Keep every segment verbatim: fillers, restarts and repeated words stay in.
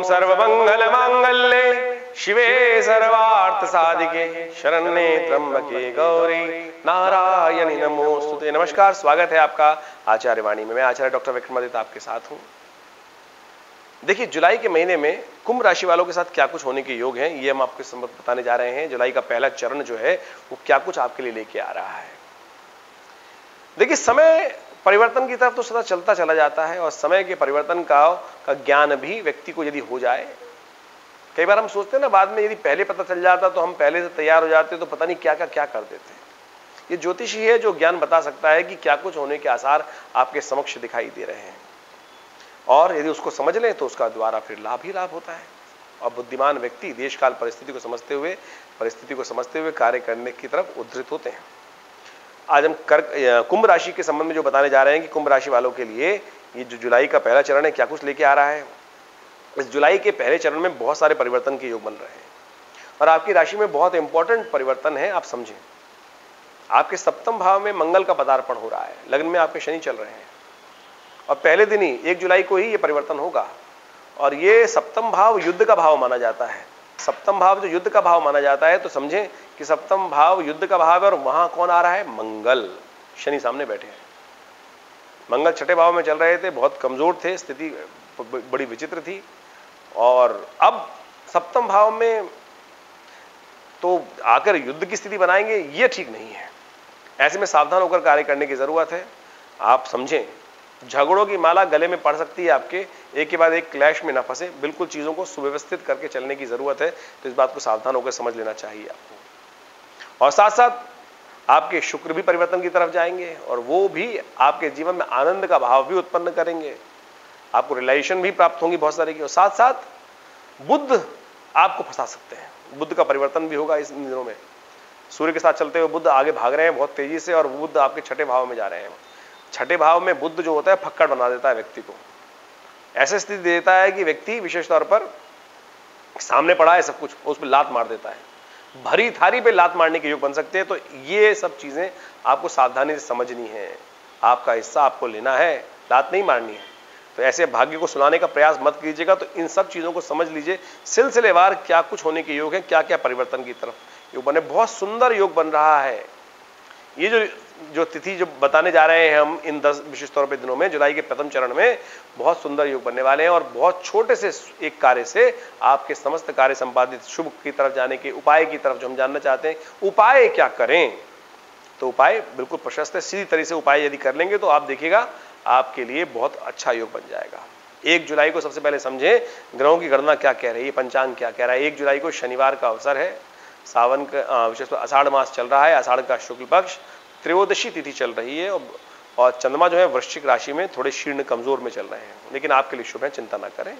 ओम सर्वमंगल मांगल्ये शिवे सर्वार्थ साधिके शरण्ये त्र्यंबके गौरी नारायणी नमोस्तुते। नमस्कार, स्वागत है आपका आचार्य वाणी में। मैं आचार्य डॉक्टर विक्रमादित्य आपके साथ हूं। देखिए, जुलाई के महीने में कुंभ राशि वालों के साथ क्या कुछ होने के योग हैं, ये हम आपके संबंध बताने जा रहे हैं। जुलाई का पहला चरण जो है वो क्या कुछ आपके लिए लेके आ रहा है। देखिए, समय परिवर्तन की तरफ तो सदा चलता चला जाता है और समय के परिवर्तन का का ज्ञान भी व्यक्ति को यदि हो जाए, कई बार हम सोचते हैं ना बाद में, यदि पहले पता चल जाता तो हम पहले से तैयार हो जाते, तो पता नहीं क्या क्या क्या कर देते। ये ज्योतिष ही है जो ज्ञान बता सकता है कि क्या कुछ होने के आसार आपके समक्ष दिखाई दे रहे हैं, और यदि उसको समझ लें तो उसका द्वारा फिर लाभ ही लाभ होता है। और बुद्धिमान व्यक्ति देश काल परिस्थिति को समझते हुए परिस्थिति को समझते हुए कार्य करने की तरफ उद्धृत होते हैं। आज हम कर्क कुंभ राशि के संबंध में जो बताने जा रहे हैं कि कुंभ राशि वालों के लिए ये जो जुलाई का पहला चरण है क्या कुछ लेके आ रहा है। इस जुलाई के पहले चरण में बहुत सारे परिवर्तन के योग बन रहे हैं और आपकी राशि में बहुत इंपॉर्टेंट परिवर्तन है। आप समझें, आपके सप्तम भाव में मंगल का पदार्पण हो रहा है, लग्न में आपके शनि चल रहे हैं और पहले दिन ही एक जुलाई को ही ये परिवर्तन होगा। और ये सप्तम भाव युद्ध का भाव माना जाता है। सप्तम भाव जो युद्ध का भाव माना जाता है, तो समझें कि सप्तम भाव युद्ध का भाव है और वहां कौन आ रहा है? मंगल। शनि सामने बैठे हैं, मंगल छठे भाव में चल रहे थे, बहुत कमजोर थे, स्थिति बड़ी विचित्र थी, और अब सप्तम भाव में तो आकर युद्ध की स्थिति बनाएंगे, ये ठीक नहीं है। ऐसे में सावधान होकर कार्य करने की जरूरत है। आप समझें, झगड़ों की माला गले में पड़ सकती है आपके, एक के बाद एक क्लैश में ना फंसे, बिल्कुल चीजों को सुव्यवस्थित करके चलने की जरूरत है। तो इस बात को सावधान होकर समझ लेना चाहिए आपको। और साथ साथ आपके शुक्र भी परिवर्तन की तरफ जाएंगे और वो भी आपके जीवन में आनंद का भाव भी उत्पन्न करेंगे, आपको रिलेशन भी प्राप्त होंगी बहुत सारी की। और साथ साथ बुध आपको फंसा सकते हैं, बुध का परिवर्तन भी होगा इन दिनों में। सूर्य के साथ चलते हुए बुध आगे भाग रहे हैं बहुत तेजी से और बुध आपके छठे भाव में जा रहे हैं। छठे भाव में बुध जो होता है फक्कड़ बना देता है व्यक्ति को, ऐसे स्थिति देता है कि व्यक्ति विशेष तौर पर सामने पड़ा है सब कुछ, उस पर लात मार देता है, भरी थारी पे लात मारने के योग बन सकते हैं। तो ये सब चीजें आपको सावधानी से समझनी है, आपका हिस्सा आपको लेना है, लात नहीं मारनी है। तो ऐसे भाग्य को सुनाने का प्रयास मत कीजिएगा। तो इन सब चीजों को समझ लीजिए, सिलसिलेवार क्या कुछ होने के योग है, क्या क्या परिवर्तन की तरफ योग बने, बहुत सुंदर योग बन रहा है। ये जो जो तिथि जो बताने जा रहे हैं हम, इन दस विशेष तौर पर दिनों में जुलाई के प्रथम चरण में बहुत सुंदर योग बनने वाले हैं और बहुत छोटे से एक कार्य से आपके समस्त कार्य संपादित शुभ की तरफ जाने के उपाय की तरफ जो हम जानना चाहते हैं, उपाय क्या करें, तो उपाय बिल्कुल प्रशस्त है। सीधी तरह से उपाय यदि कर लेंगे तो आप देखिएगा आपके लिए बहुत अच्छा योग बन जाएगा। एक जुलाई को सबसे पहले समझें ग्रहों की गणना क्या कह रही है, पंचांग क्या कह रहा है। एक जुलाई को शनिवार का अवसर है, सावन का विशेषतः आषाढ़ मास चल रहा है, आषाढ़ का शुक्ल पक्ष, त्रयोदशी तिथि चल रही है और चंद्रमा जो है वृश्चिक राशि में थोड़े शीर्ण कमजोर में चल रहे हैं, लेकिन आपके लिए शुभ है, चिंता ना करें।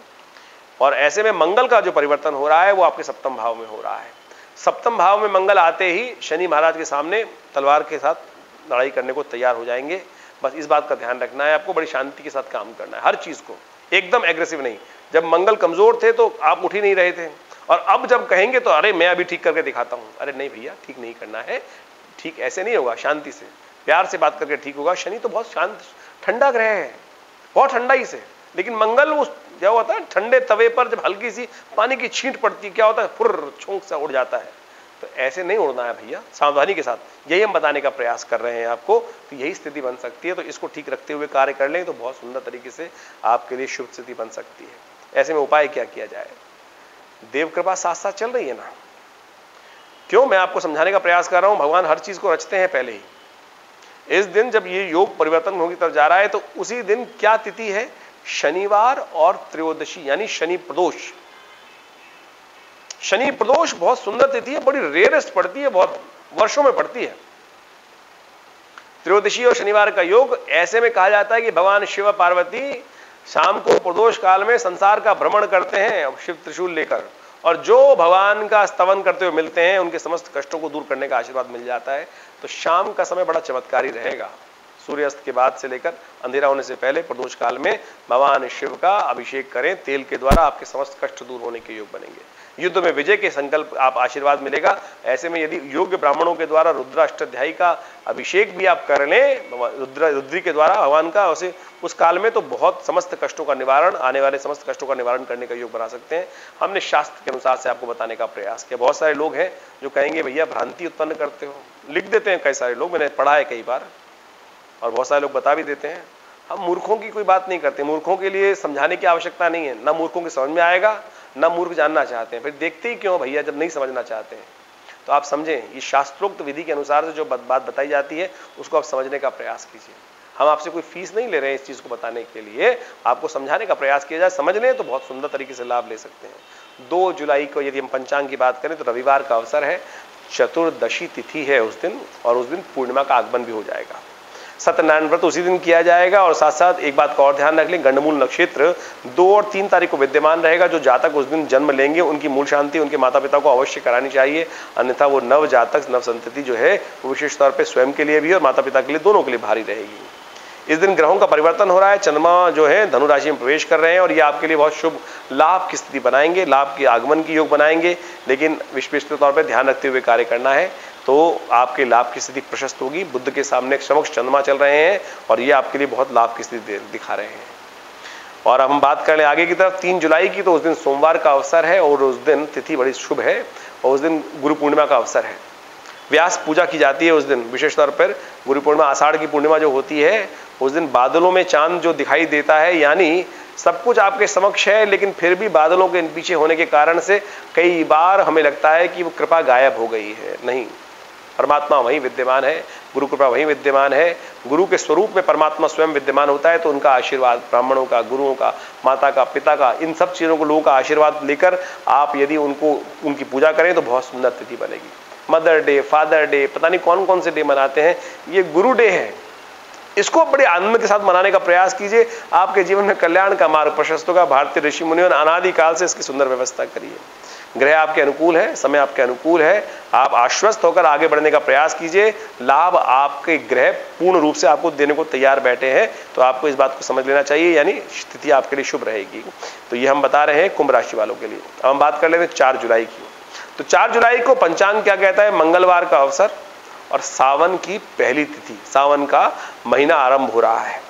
और ऐसे में मंगल का जो परिवर्तन हो रहा है वो आपके सप्तम भाव में हो रहा है। सप्तम भाव में मंगल आते ही शनि महाराज के सामने तलवार के साथ लड़ाई करने को तैयार हो जाएंगे। बस इस बात का ध्यान रखना है आपको, बड़ी शांति के साथ काम करना है, हर चीज को एकदम एग्रेसिव नहीं। जब मंगल कमजोर थे तो आप उठ ही नहीं रहे थे, और अब जब कहेंगे तो अरे मैं अभी ठीक करके दिखाता हूं, अरे नहीं भैया, ठीक नहीं करना है, ठीक ऐसे नहीं होगा, शांति से प्यार से बात करके ठीक होगा। शनि तो बहुत शांत ठंडा ग्रह है, बहुत ठंडाई से, लेकिन मंगल उस क्या होता है ठंडे तवे पर जब हल्की सी पानी की छींट पड़ती क्या होता है, फुर्र छोंक सा उड़ जाता है। तो ऐसे नहीं उड़ना है भैया, सावधानी के साथ, यही हम बताने का प्रयास कर रहे हैं आपको। तो यही स्थिति बन सकती है, तो इसको ठीक रखते हुए कार्य कर लें तो बहुत सुंदर तरीके से आपके लिए शुभ स्थिति बन सकती है। ऐसे में उपाय क्या किया जाए, देव कृपा साथ साथ चल रही है ना, क्यों मैं आपको समझाने का प्रयास कर रहा हूं। भगवान हर चीज को रचते हैं पहले ही। इस दिन जब ये योग परिवर्तन होगी तरफ जा रहा है तो उसी दिन क्या तिथि है, शनिवार और त्रयोदशी यानी शनि प्रदोष। शनि प्रदोष बहुत सुंदर तिथि है, बड़ी रेयरेस्ट पड़ती है, बहुत वर्षों में पड़ती है। त्रयोदशी और शनिवार का योग, ऐसे में कहा जाता है कि भगवान शिव पार्वती शाम को प्रदोष काल में संसार का भ्रमण करते हैं शिव त्रिशूल लेकर, और जो भगवान का स्तवन करते हुए मिलते हैं उनके समस्त कष्टों को दूर करने का आशीर्वाद मिल जाता है। तो शाम का समय बड़ा चमत्कारी रहेगा। सूर्यास्त के बाद से लेकर अंधेरा होने से पहले प्रदोष काल में भगवान शिव का अभिषेक करें। तेल के द्वारा आपके समस्त कष्ट दूर होने के योग बनेंगे। युद्ध में विजय के संकल्प आप आशीर्वाद मिलेगा। ऐसे में यदि योग्य ब्राह्मणों के द्वारा रुद्राष्टाध्यायी का अभिषेक भी आप कर लें, रुद्र रुद्री के द्वारा भगवान का, उसे उस काल में तो बहुत समस्त कष्टों का निवारण, आने वाले समस्त कष्टों का निवारण करने का योग बना सकते हैं। हमने शास्त्र के अनुसार से आपको बताने का प्रयास किया। बहुत सारे लोग हैं जो कहेंगे भैया भ्रांति उत्पन्न करते हो, लिख देते हैं कई सारे लोग, मैंने पढ़ा है कई बार, और बहुत सारे लोग बता भी देते हैं। हम मूर्खों की कोई बात नहीं करते, मूर्खों के लिए समझाने की आवश्यकता नहीं है, ना मूर्खों के समझ में आएगा ना मूर्ख जानना चाहते हैं। फिर देखते ही क्यों भैया जब नहीं समझना चाहते हैं। तो आप समझें, ये शास्त्रोक्त विधि के अनुसार से जो बात बताई जाती है उसको आप समझने का प्रयास कीजिए। हम आपसे कोई फीस नहीं ले रहे हैं इस चीज़ को बताने के लिए, आपको समझाने का प्रयास किया जाए। समझ लें तो बहुत सुंदर तरीके से लाभ ले सकते हैं। दो जुलाई को यदि हम पंचांग की बात करें तो रविवार का अवसर है, चतुर्दशी तिथि है उस दिन, और उस दिन पूर्णिमा का आगमन भी हो जाएगा। सत्यनारायण व्रत उसी दिन किया जाएगा। और साथ साथ एक बात का और ध्यान रख लें, गंडमूल नक्षत्र दो और तीन तारीख को विद्यमान रहेगा। जो जातक उस दिन जन्म लेंगे उनकी मूल शांति उनके माता पिता को अवश्य करानी चाहिए, अन्यथा वो नव जातक नव संतति जो है वो विशेष तौर पे स्वयं के लिए भी और माता पिता के लिए दोनों के लिए भारी रहेगी। इस दिन ग्रहों का परिवर्तन हो रहा है, चंद्रमा जो है धनु राशि में प्रवेश कर रहे हैं और ये आपके लिए बहुत शुभ लाभ की स्थिति बनाएंगे, लाभ के आगमन की योग बनाएंगे। लेकिन विशेष तौर पर ध्यान रखते हुए कार्य करना है तो आपके लाभ की स्थिति प्रशस्त होगी। बुद्ध के सामने समक्ष चंद्रमा चल रहे हैं और ये आपके लिए बहुत लाभ की स्थिति दिखा रहे हैं। और अब हम बात कर लें आगे की तरफ, तीन जुलाई की, तो उस दिन सोमवार का अवसर है और उस दिन तिथि बड़ी शुभ है और उस दिन गुरु पूर्णिमा का अवसर है। व्यास पूजा की जाती है उस दिन, विशेष तौर पर गुरु पूर्णिमा, आषाढ़ की पूर्णिमा जो होती है उस दिन बादलों में चांद जो दिखाई देता है, यानी सब कुछ आपके समक्ष है लेकिन फिर भी बादलों के पीछे होने के कारण से कई बार हमें लगता है कि वो कृपा गायब हो गई है। नहीं, परमात्मा वहीं विद्यमान है, गुरु कृपा वहीं विद्यमान है। गुरु के स्वरूप में परमात्मा स्वयं विद्यमान होता है, तो उनका आशीर्वाद, ब्राह्मणों का, गुरुओं का, माता का, पिता का, इन सब चीज़ों को, लोगों का आशीर्वाद लेकर आप यदि उनको, उनकी पूजा करें तो बहुत सुंदर तिथि बनेगी। मदर डे, फादर डे, पता नहीं कौन कौन से डे मनाते हैं, ये गुरु डे है, इसको बड़े आनंद के साथ मनाने का प्रयास कीजिए। आपके जीवन में कल्याण का मार्ग प्रशस्त होगा। भारतीय ऋषि मुनियों ने अनादिकाल से इसकी सुंदर व्यवस्था करी है। ग्रह आपके अनुकूल है, समय आपके अनुकूल है, आप आश्वस्त होकर आगे बढ़ने का प्रयास कीजिए। लाभ आपके ग्रह पूर्ण रूप से आपको देने को तैयार बैठे हैं, तो आपको इस बात को समझ लेना चाहिए, यानी स्थिति आपके लिए शुभ रहेगी। तो ये हम बता रहे हैं कुंभ राशि वालों के लिए। अब हम बात कर लेते हैं चार जुलाई की। तो चार जुलाई को पंचांग क्या कहता है, मंगलवार का अवसर और सावन की पहली तिथि, सावन का महीना आरंभ हो रहा है।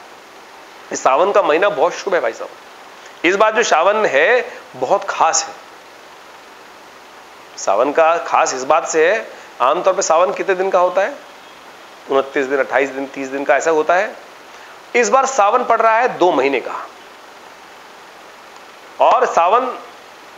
इस सावन का महीना बहुत शुभ है भाई साहब। इस बार जो सावन है बहुत खास है। सावन का खास इस बात से है, आमतौर पे सावन कितने दिन का होता है, उनतीस दिन, अट्ठाईस दिन, तीस दिन का ऐसा होता है। इस बार सावन पड़ रहा है दो महीने का। और सावन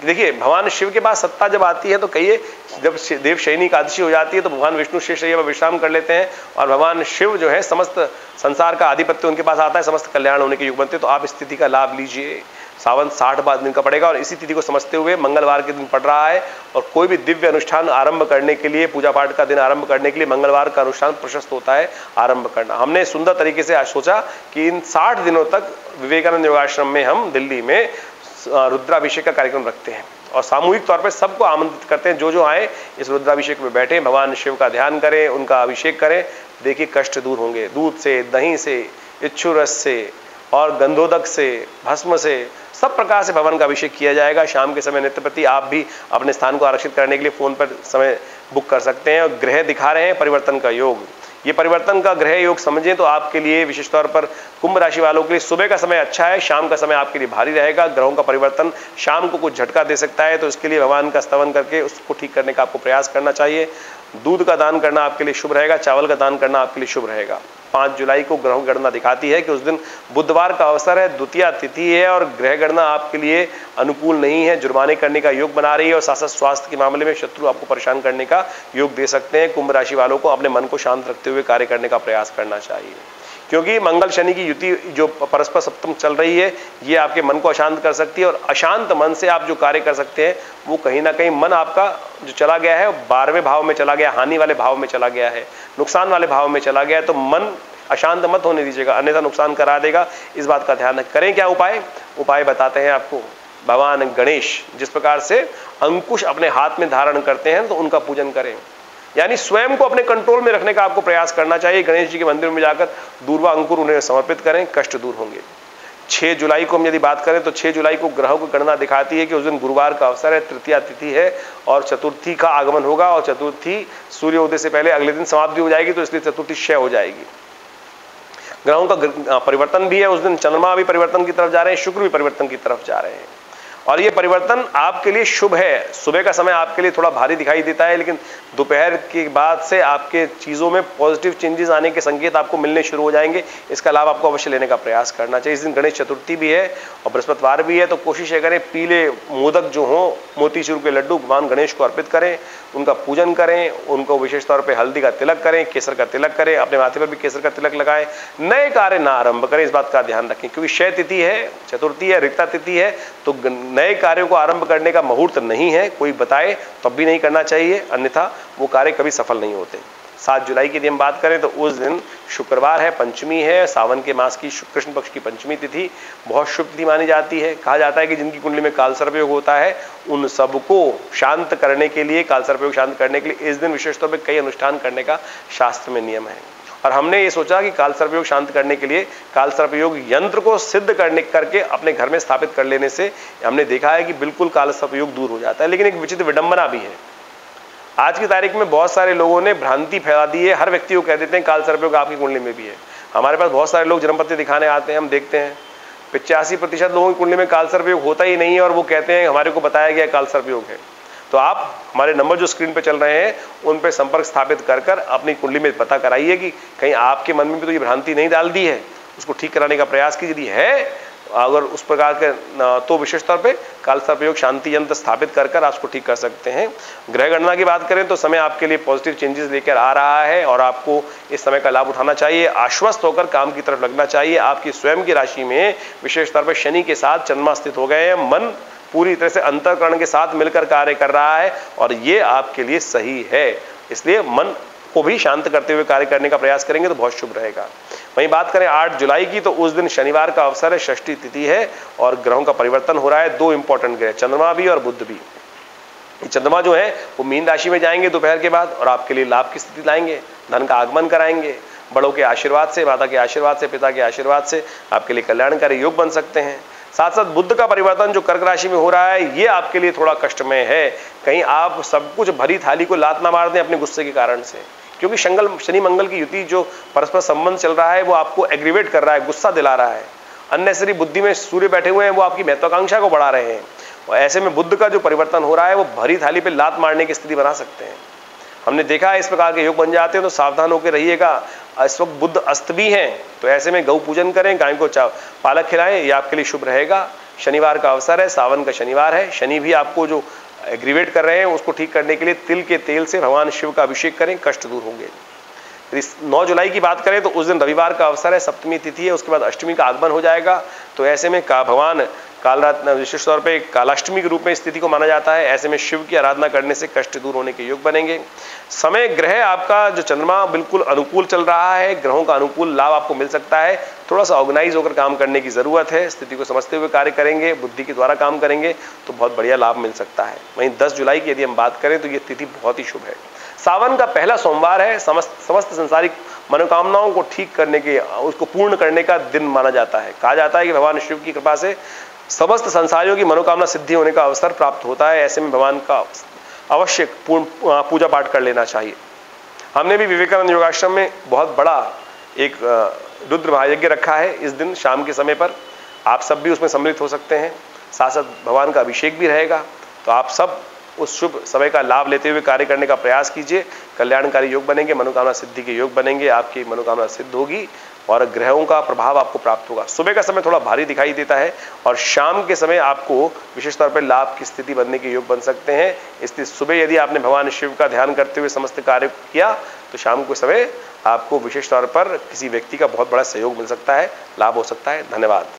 देखिए, भगवान शिव के पास सत्ता जब आती है तो कहिए जब देव शयनी एकादशी हो जाती है तो भगवान विष्णु शेषैया पर विश्राम कर लेते हैं और भगवान शिव जो है समस्त संसार का आधिपत्य उनके पास आता है, समस्त कल्याण होने के युग बनते हैं। तो आप इस तिथि का लाभ लीजिए। सावन साठ दिन का पड़ेगा और इसी तिथि को समझते हुए मंगलवार के दिन पड़ रहा है। और कोई भी दिव्य अनुष्ठान आरंभ करने के लिए, पूजा पाठ का दिन आरंभ करने के लिए मंगलवार का अनुष्ठान प्रशस्त होता है आरंभ करना। हमने सुंदर तरीके से सोचा कि इन साठ दिनों तक विवेकानंद योगाश्रम में हम दिल्ली में रुद्राभिषेक का कार्यक्रम रखते हैं और सामूहिक तौर पर सबको आमंत्रित करते हैं। जो जो आए इस रुद्राभिषेक में बैठे, भगवान शिव का ध्यान करें, उनका अभिषेक करें। देखिए कष्ट दूर होंगे। दूध से, दही से, इच्छू रस से और गंधोदक से, भस्म से, सब प्रकार से भगवान का अभिषेक किया जाएगा। शाम के समय नित्यप्रति आप भी अपने स्थान को आरक्षित करने के लिए फोन पर समय बुक कर सकते हैं। और ग्रह दिखा रहे हैं परिवर्तन का योग। ये परिवर्तन का ग्रह योग समझें तो आपके लिए विशेष तौर पर कुंभ राशि वालों के लिए सुबह का समय अच्छा है, शाम का समय आपके लिए भारी रहेगा। ग्रहों का परिवर्तन शाम को कुछ झटका दे सकता है, तो इसके लिए भगवान का स्तवन करके उसको ठीक करने का आपको प्रयास करना चाहिए। दूध का दान करना आपके लिए शुभ रहेगा, चावल का दान करना आपके लिए शुभ रहेगा। पाँच जुलाई को ग्रह गणना दिखाती है कि उस दिन बुधवार का अवसर है, द्वितीया तिथि है और ग्रह गणना आपके लिए अनुकूल नहीं है, जुर्माने करने का योग बना रही है। और साथ साथ स्वास्थ्य के मामले में शत्रु आपको परेशान करने का योग दे सकते हैं। कुंभ राशि वालों को अपने मन को शांत रखते हुए कार्य करने का प्रयास करना चाहिए, क्योंकि मंगल शनि की युति जो परस्पर सप्तम चल रही है ये आपके मन को अशांत कर सकती है। और अशांत मन से आप जो कार्य कर सकते हैं वो कहीं ना कहीं मन आपका जो चला गया है बारहवें भाव में चला गया, हानि वाले भाव में चला गया है, नुकसान वाले भाव में चला गया है। तो मन अशांत मत होने दीजिएगा, अन्यथा नुकसान करा देगा। इस बात का ध्यान करें। क्या उपाय उपाय बताते हैं आपको। भगवान गणेश जिस प्रकार से अंकुश अपने हाथ में धारण करते हैं तो उनका पूजन करें। यानी स्वयं को अपने कंट्रोल में रखने का आपको प्रयास करना चाहिए। गणेश जी के मंदिर में जाकर दूर्वा अंकुर उन्हें समर्पित करें, कष्ट दूर होंगे। छह जुलाई को हम यदि बात करें तो छह जुलाई को ग्रहों की गणना दिखाती है कि उस दिन गुरुवार का अवसर है, तृतीया तिथि है और चतुर्थी का आगमन होगा और चतुर्थी सूर्योदय से पहले अगले दिन समाप्ति हो जाएगी, तो इसलिए चतुर्थी क्षय हो जाएगी। ग्रहों का परिवर्तन भी है उस दिन, चंद्रमा भी परिवर्तन की तरफ जा रहे हैं, शुक्र भी परिवर्तन की तरफ जा रहे हैं और ये परिवर्तन आपके लिए शुभ है। सुबह का समय आपके लिए थोड़ा भारी दिखाई देता है, लेकिन दोपहर के बाद से आपके चीज़ों में पॉजिटिव चेंजेस आने के संकेत आपको मिलने शुरू हो जाएंगे। इसका लाभ आपको अवश्य लेने का प्रयास करना चाहिए। इस दिन गणेश चतुर्थी भी है और बृहस्पतिवार भी है, तो कोशिश करें पीले मोदक जो हों, मोतीचूर के लड्डू भगवान गणेश को अर्पित करें, उनका पूजन करें, उनको विशेष तौर पर हल्दी का तिलक करें, केसर का तिलक करें, अपने माथे पर भी केसर का तिलक लगाएं। नए कार्य ना आरंभ करें, इस बात का ध्यान रखें, क्योंकि क्षय तिथि है, चतुर्थी है, रिक्ता तिथि है, तो नए कार्यों को आरंभ करने का मुहूर्त नहीं है। कोई बताए तब भी नहीं करना चाहिए, अन्यथा वो कार्य कभी सफल नहीं होते। सात जुलाई की यदि हम बात करें तो उस दिन शुक्रवार है, पंचमी है, सावन के मास की कृष्ण पक्ष की पंचमी तिथि बहुत शुभ तिथि मानी जाती है। कहा जाता है कि जिनकी कुंडली में काल सर्पयोग होता है उन सबको शांत करने के लिए, काल सर्पयोग शांत करने के लिए इस दिन विशेष तौर पर कई अनुष्ठान करने का शास्त्र में नियम है। और हमने ये सोचा कि काल सर्पयोग शांत करने के लिए काल सर्पयोग यंत्र को सिद्ध करने करके अपने घर में स्थापित कर लेने से हमने देखा है कि बिल्कुल काल सर्पयोग दूर हो जाता है। लेकिन एक विचित्र विडंबना भी है, आज की तारीख में बहुत सारे लोगों ने भ्रांति फैला दी है। हर व्यक्ति को कह देते हैं काल सर्पयोग आपकी कुंडली में भी है। हमारे पास बहुत सारे लोग जन्मपत्री दिखाने आते हैं, हम देखते हैं पिचासी प्रतिशत लोगों की कुंडली में काल सर्पयोग होता ही नहीं है और वो कहते हैं हमारे को बताया गया काल सर्पयोग है। तो आप हमारे नंबर जो स्क्रीन पे चल रहे हैं उन पे संपर्क स्थापित कर कर अपनी कुंडली में पता कराइए कि कहीं आपके मन में भी तो ये भ्रांति नहीं डाल दी है, उसको ठीक कराने का प्रयास कीजिए। यदि है अगर उस प्रकार के तो विशेष तौर पे काल सर्पयोग शांति यंत्र स्थापित कर कर आप उसको ठीक कर सकते हैं। ग्रह गणना की बात करें तो समय आपके लिए पॉजिटिव चेंजेस लेकर आ रहा है और आपको इस समय का लाभ उठाना चाहिए। आश्वस्त होकर काम की तरफ लगना चाहिए। आपकी स्वयं की राशि में विशेष तौर पर शनि के साथ चंद्रमा स्थित हो गए हैं। मन पूरी तरह से अंतर्करण के साथ मिलकर कार्य कर रहा है और ये आपके लिए सही है, इसलिए मन को भी शांत करते हुए कार्य करने का प्रयास करेंगे तो बहुत शुभ रहेगा। वहीं बात करें आठ जुलाई की तो उस दिन शनिवार का अवसर है, षष्ठी तिथि है और ग्रहों का परिवर्तन हो रहा है। दो इंपॉर्टेंट ग्रह चंद्रमा भी और बुध भी। चंद्रमा जो है वो मीन राशि में जाएंगे दोपहर के बाद और आपके लिए लाभ की स्थिति लाएंगे, धन का आगमन कराएंगे। बड़ों के आशीर्वाद से, माता के आशीर्वाद से, पिता के आशीर्वाद से आपके लिए कल्याणकारी योग बन सकते हैं। साथ साथ बुध का परिवर्तन जो कर्क राशि में हो रहा है ये आपके लिए थोड़ा कष्टमय है। कहीं आप सब कुछ भरी थाली को लात ना मार दें अपने गुस्से के कारण से, क्योंकि शंगल शनि मंगल की युति जो परस्पर संबंध चल रहा है वो आपको एग्रीवेट कर रहा है, गुस्सा दिला रहा है। अननेसेसरी बुद्धि में सूर्य बैठे हुए हैं, वो आपकी महत्वाकांक्षा को बढ़ा रहे हैं और ऐसे में बुध का जो परिवर्तन हो रहा है वो भरी थाली पर लात मारने की स्थिति बना सकते हैं। हमने देखा है इस प्रकार के योग बन जाते हैं, तो सावधान होकर रहिएगा। इस वक्त बुध अस्त भी हैं तो ऐसे में गौ पूजन करें, गाय को पालक खिलाएं, ये आपके लिए शुभ रहेगा। शनिवार का अवसर है, सावन का शनिवार है, शनि भी आपको जो एग्रीवेट कर रहे हैं उसको ठीक करने के लिए तिल के तेल से भगवान शिव का अभिषेक करें, कष्ट दूर होंगे। नौ जुलाई की बात करें तो उस दिन रविवार का अवसर है, सप्तमी तिथि है, उसके बाद अष्टमी का आगमन हो जाएगा। तो ऐसे में का भगवान कालरात विशेष तौर पे कालाष्टमी के रूप में इस तिथि को माना जाता है। ऐसे में शिव की आराधना करने से कष्ट दूर होने के योग बनेंगे। समय ग्रह आपका जो चंद्रमा बिल्कुल अनुकूल चल रहा है, ग्रहों का अनुकूल लाभ आपको मिल सकता है। थोड़ा सा ऑर्गेनाइज होकर काम करने की जरूरत है, स्थिति को समझते हुए कार्य करेंगे, बुद्धि के द्वारा काम करेंगे तो बहुत बढ़िया लाभ मिल सकता है। वहीं दस जुलाई की यदि हम बात करें तो ये तिथि बहुत ही शुभ है, सावन का पहला सोमवार है। समस्त समस्त संसारिक मनोकामनाओं को ठीक करने के, उसको पूर्ण करने का दिन माना जाता है। कहा जाता है कि भगवान शिव की कृपा से समस्त संसारियों की मनोकामना सिद्धि होने का अवसर प्राप्त होता है। ऐसे में भगवान का अवश्य पूर्ण पूजा पाठ कर लेना चाहिए। हमने भी विवेकानंद योगाश्रम में बहुत बड़ा एक रुद्र महायज्ञ रखा है इस दिन शाम के समय पर, आप सब भी उसमें सम्मिलित हो सकते हैं। साथ साथ भगवान का अभिषेक भी रहेगा, तो आप सब उस शुभ समय का लाभ लेते हुए कार्य करने का प्रयास कीजिए। कल्याणकारी योग बनेंगे, मनोकामना सिद्धि के योग बनेंगे, आपकी मनोकामना सिद्ध होगी और ग्रहों का प्रभाव आपको प्राप्त होगा। सुबह का समय थोड़ा भारी दिखाई देता है और शाम के समय आपको विशेष तौर पर लाभ की स्थिति बनने के योग बन सकते हैं। इसलिए सुबह यदि आपने भगवान शिव का ध्यान करते हुए समस्त कार्य किया तो शाम के समय आपको विशेष तौर पर किसी व्यक्ति का बहुत बड़ा सहयोग मिल सकता है, लाभ हो सकता है। धन्यवाद।